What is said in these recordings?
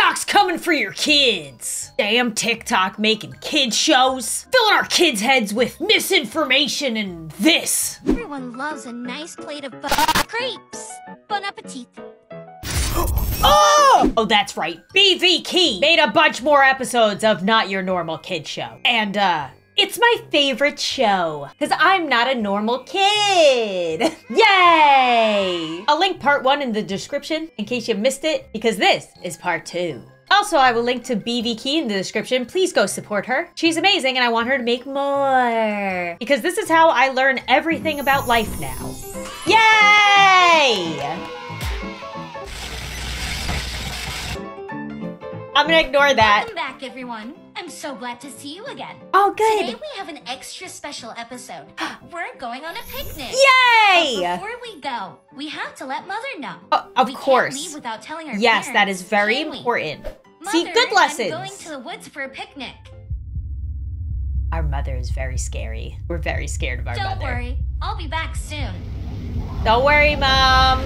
TikTok's coming for your kids. Damn TikTok making kid shows, filling our kids' heads with misinformation and this. Everyone loves a nice plate of crepes. Bon appetit. Oh! Oh, that's right. BVKey made a bunch more episodes of Not Your Normal Kid Show. And, it's my favorite show, because I'm not a normal kid. Yay! I'll link part 1 in the description in case you missed it, because this is part 2. Also, I will link to BVKey in the description. Please go support her. She's amazing and I want her to make more, because this is how I learn everything about life now. Yay! I'm gonna ignore that. Welcome back, everyone. I'm so glad to see you again. Oh, good. Today we have an extra special episode. We're going on a picnic. Yay! But before we go, we have to let Mother know. Of course. We can't leave without telling her parents. Yes, that is very important. Mother, see, good lessons. I'm going to the woods for a picnic. Our mother is very scary. We're very scared of our mother. Don't worry. I'll be back soon. Don't worry, Mom.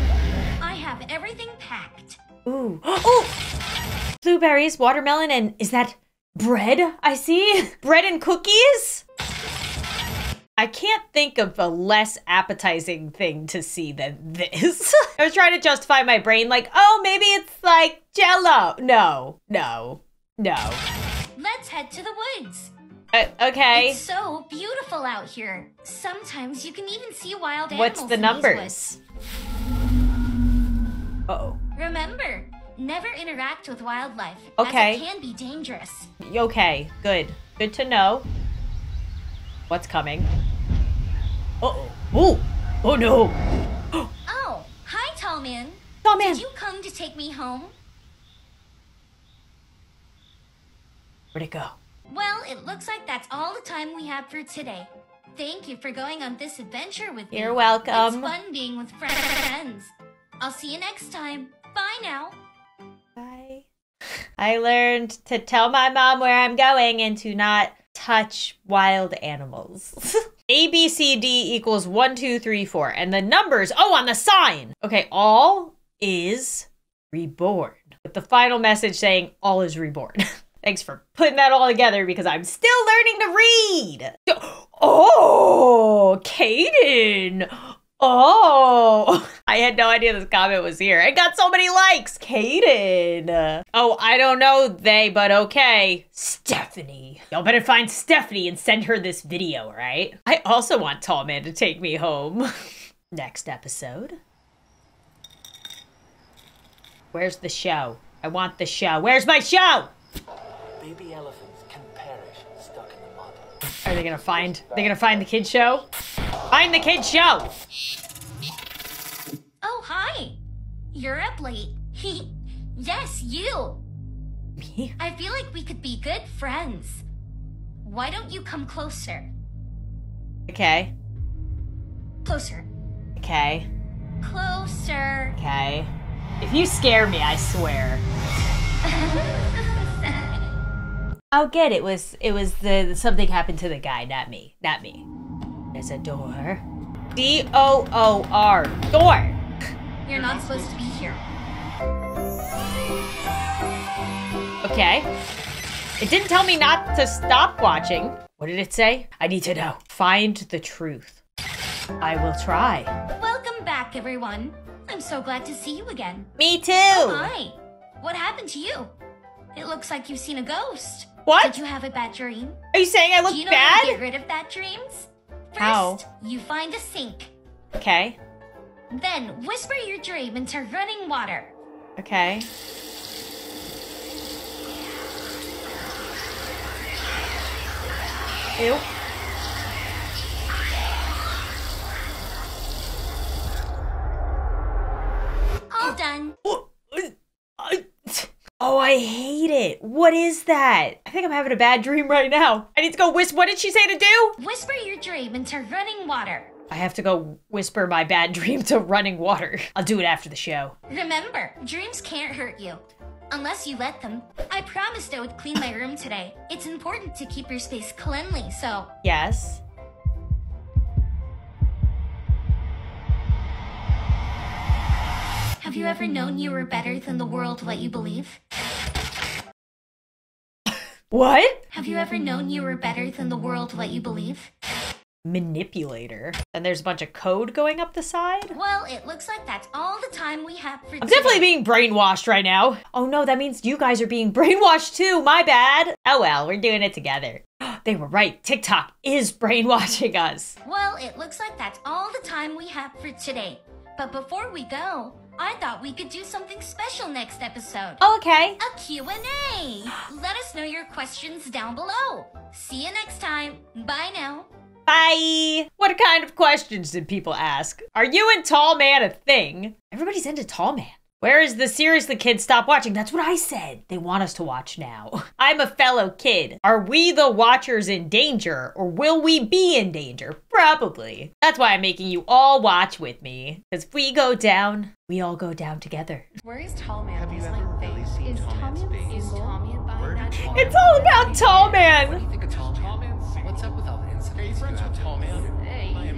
I have everything packed. Ooh. Ooh! Blueberries, watermelon, and is that bread I see? Bread and cookies? I can't think of a less appetizing thing to see than this. I was trying to justify my brain like, oh, maybe it's like Jell-O. No, no, no. Let's head to the woods. Okay. It's so beautiful out here. Sometimes you can even see wild animals. What's the numbers? Uh-oh. Remember, never interact with wildlife, okay, as it can be dangerous. Okay, good. Good to know. What's coming? Uh-oh. Oh! Oh no! Oh, hi, tall man. Tall man. Did you come to take me home? Where'd it go? Well, it looks like that's all the time we have for today. Thank you for going on this adventure with me. You're welcome. It's fun being with friends. I'll see you next time. Bye now. Bye. I learned to tell my mom where I'm going and to not touch wild animals. A, B, C, D equals 1, 2, 3, 4. And the numbers, oh, on the sign. Okay, all is reborn. With the final message saying all is reborn. Thanks for putting that all together because I'm still learning to read. Oh, Kaden. Oh, I had no idea this comment was here. It got so many likes. Kaden. Oh, I don't know they, but okay. Stephanie. Y'all better find Stephanie and send her this video, right? I also want Tall Man to take me home. Next episode. Where's the show? I want the show. Where's my show? Baby elephants can perish stuck in the mud. Are they gonna find? They gonna find the kid show? Find the kid show. Oh, hi. You're up late. Yes, you. Me? I feel like we could be good friends. Why don't you come closer? Okay. Closer. Okay. Closer. Okay. If you scare me, I swear. Oh, good. It was the something happened to the guy, not me. Not me. There's a door. D-O-O-R. Door! You're not supposed to be here. Okay. It didn't tell me not to stop watching. What did it say? I need to know. Find the truth. I will try. Welcome back, everyone. I'm so glad to see you again. Me too! Oh, hi. What happened to you? It looks like you've seen a ghost. What? Did you have a bad dream? Are you saying I look bad? Do you know how to get rid of bad dreams? How? First, you find a sink. Okay. Then, whisper your dream into running water. Okay. Ew. All done. Oh, I hate it. What is that? I think I'm having a bad dream right now. I need to go whisper. What did she say to do? Whisper your dream into running water. I have to go whisper my bad dream to running water. I'll do it after the show. Remember, dreams can't hurt you. Unless you let them. I promised I would clean my room today. It's important to keep your space cleanly, so... Yes. Have you ever known you were better than the world let you believe? What? Have you ever known you were better than the world what you believe? Manipulator. And there's a bunch of code going up the side? Well, it looks like that's all the time we have for today. I'm definitely being brainwashed right now. Oh no, that means you guys are being brainwashed too. My bad. Oh well, we're doing it together. They were right. TikTok is brainwashing us. Well, it looks like that's all the time we have for today. But before we go, I thought we could do something special next episode. Oh, okay. A Q&A. Let us know your questions down below. See you next time. Bye now. Bye. What kind of questions did people ask? Are you and Tall Man a thing? Everybody's into Tall Man. Where is the series the kids stop watching? That's what I said. They want us to watch now. I'm a fellow kid. Are we the watchers in danger, or will we be in danger? Probably. That's why I'm making you all watch with me. Because if we go down, we all go down together. Where is Tall Man? Have you ever really seen Tall Man's face? Is Tall Man by that? It's all about Tall Man. What do you think of Tall Man? What's up with all the incidents? Friends with Tall Man. Hey,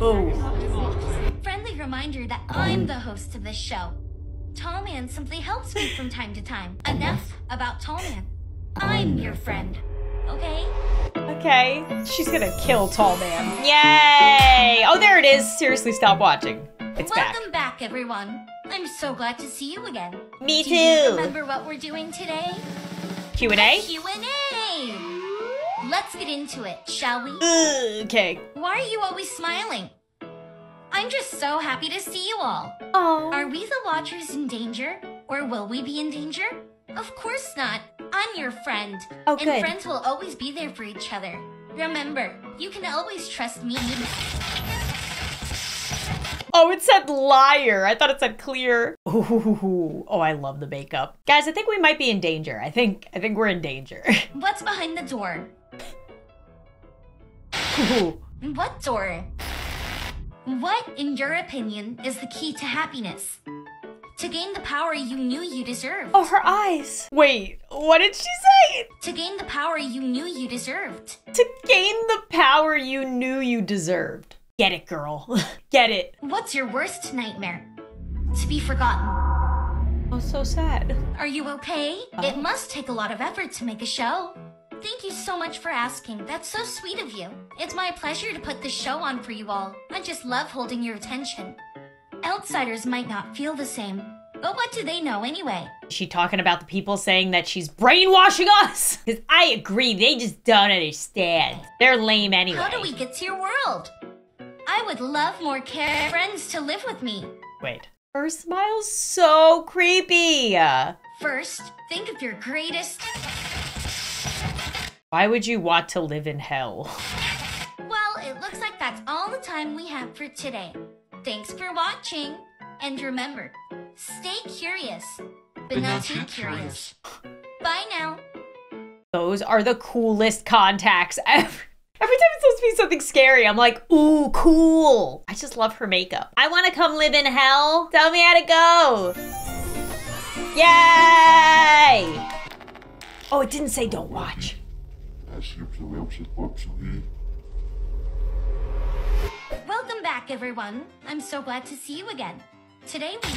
boom. Friendly reminder that I'm the host of this show. Tall Man simply helps me from time to time. Enough about Tall Man. I'm your friend, okay? Okay, she's gonna kill Tall Man. Yay! Oh, there it is. Seriously, stop watching. It's back. Welcome back, everyone. I'm so glad to see you again. Me too. Do you remember what we're doing today? Q&A? Q&A! Let's get into it, shall we? Okay. Why are you always smiling? I'm just so happy to see you all. Aww. Are we the watchers in danger, or will we be in danger? Of course not. I'm your friend. Oh, and good. Friends will always be there for each other. Remember, you can always trust me. Oh, it said liar. I thought it said clear. Ooh, oh, I love the makeup. Guys, I think we might be in danger. I think we're in danger. What's behind the door? Ooh. What door? What, in your opinion, is the key to happiness? To gain the power you knew you deserved. Oh, her eyes. Wait, what did she say? To gain the power you knew you deserved. To gain the power you knew you deserved. Get it, girl. Get it. What's your worst nightmare? To be forgotten. Oh, so sad. Are you okay? It must take a lot of effort to make a show. Thank you so much for asking. That's so sweet of you. It's my pleasure to put this show on for you all. I just love holding your attention. Outsiders might not feel the same, but what do they know anyway? Is she talking about the people saying that she's brainwashing us? Because I agree, they just don't understand. They're lame anyway. How do we get to your world? I would love more friends to live with me. Wait. Her smile's so creepy. First, think of your greatest... Why would you want to live in hell? Well, it looks like that's all the time we have for today. Thanks for watching. And remember, stay curious, but not too curious. Bye now. Those are the coolest contacts ever. Every time it's supposed to be something scary, I'm like, ooh, cool. I just love her makeup. I want to come live in hell. Tell me how to go. Yay! Oh, it didn't say don't watch. Welcome back, everyone. I'm so glad to see you again. Today we...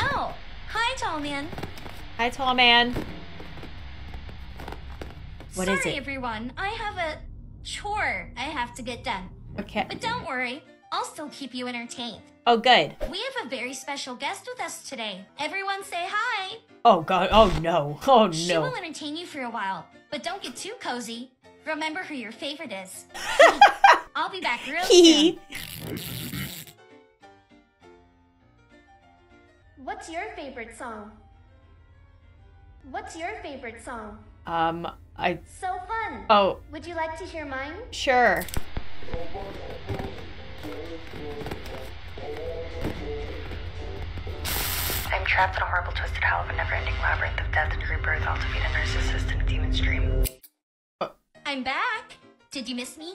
Oh, hi, Tall Man. Hi, Tall Man. What is it? Sorry, everyone. I have a chore I have to get done. Okay. But don't worry. I'll still keep you entertained. Oh, good. We have a very special guest with us today. Everyone say hi. Oh, God. Oh, no. Oh, no. She will entertain you for a while, but don't get too cozy. Remember who your favorite is. I'll be back real soon. What's your favorite song? What's your favorite song? I... So fun. Oh. Would you like to hear mine? Sure. I'm trapped in a horrible, twisted hell of a never-ending labyrinth of death and rebirth, all to feed a narcissist and a demon's dream. I'm back. Did you miss me?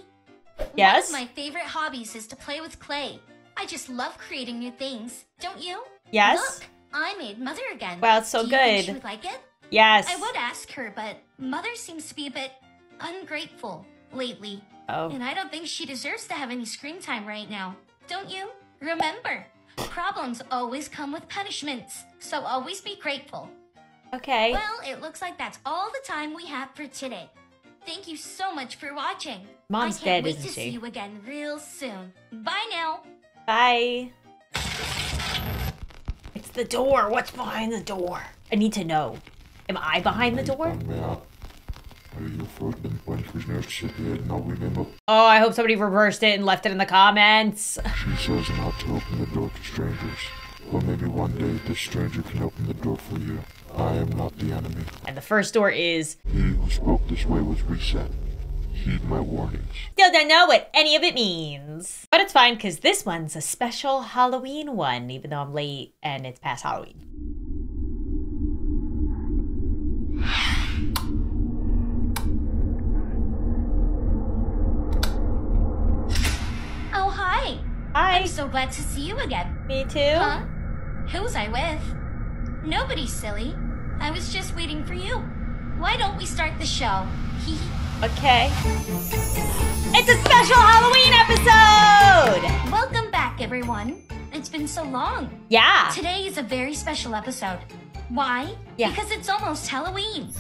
Yes. One of my favorite hobbies is to play with clay. I just love creating new things. Don't you? Yes. Look, I made Mother again. Wow, it's so good. Do you think she would like it? Yes. I would ask her, but Mother seems to be a bit ungrateful lately. Oh. And I don't think she deserves to have any screen time right now. Don't you? Remember, problems always come with punishments, so always be grateful. Okay. Well, it looks like that's all the time we have for today. Thank you so much for watching. Mom's dead, isn't she? I can't wait to see you again real soon. Bye now. Bye. It's the door. What's behind the door? I need to know. Am I behind the door? Oh, I hope somebody reversed it and left it in the comments. She says not to open the door to strangers. But maybe one day this stranger can open the door for you. I am not the enemy. And the first door is... He who spoke this way was reset. Heed my warnings. Still don't know what any of it means. But it's fine, because this one's a special Halloween one, even though I'm late and it's past Halloween. Oh, hi. Hi. I'm so glad to see you again. Me too. Huh? Who was I with? Nobody, silly. I was just waiting for you. Why don't we start the show? Okay. It's a special Halloween episode! Welcome back, everyone. It's been so long. Yeah. Today is a very special episode. Why? Yeah. Because it's almost Halloween.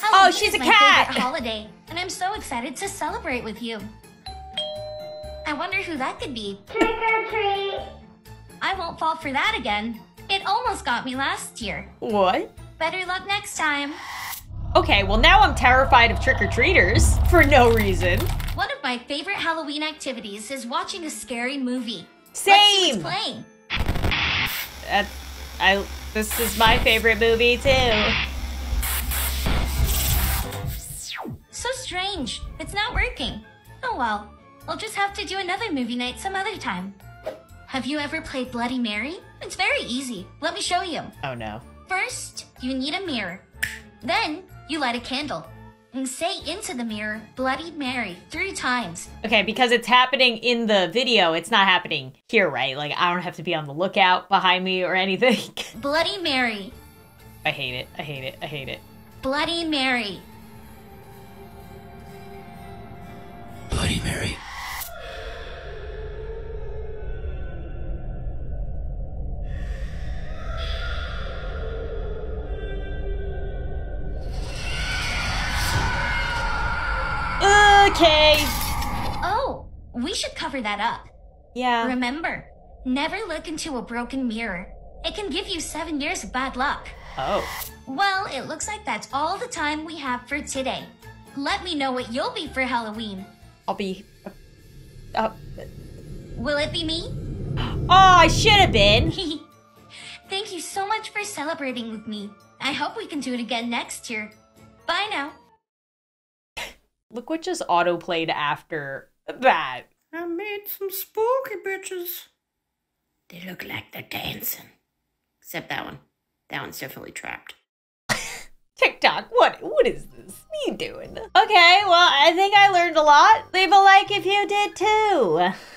Halloween she's a cat! Favorite holiday, and I'm so excited to celebrate with you. I wonder who that could be. Trick or treat! I won't fall for that again. It almost got me last year. What? Better luck next time. Okay, well now I'm terrified of trick-or-treaters for no reason. One of my favorite Halloween activities is watching a scary movie. Same! Let's see who's playing. This is my favorite movie too. So strange. It's not working. Oh well. I'll just have to do another movie night some other time. Have you ever played Bloody Mary? It's very easy. Let me show you. Oh, no. First, you need a mirror. Then, you light a candle. And say into the mirror, Bloody Mary, 3 times. Okay, because it's happening in the video, it's not happening here, right? Like, I don't have to be on the lookout behind me or anything. Bloody Mary. I hate it. I hate it. I hate it. Bloody Mary. Bloody Mary. Okay. Oh, we should cover that up. Yeah. Remember, never look into a broken mirror. It can give you 7 years of bad luck. Oh. Well, it looks like that's all the time we have for today. Let me know what you'll be for Halloween. I'll be... Will it be me? Oh, I should have been. Thank you so much for celebrating with me. I hope we can do it again next year. Bye now. Look what just auto-played after that. I made some spooky bitches. They look like they're dancing. Except that one. That one's definitely trapped. TikTok, what is this? What are you doing? Okay, well, I think I learned a lot. Leave a like if you did too.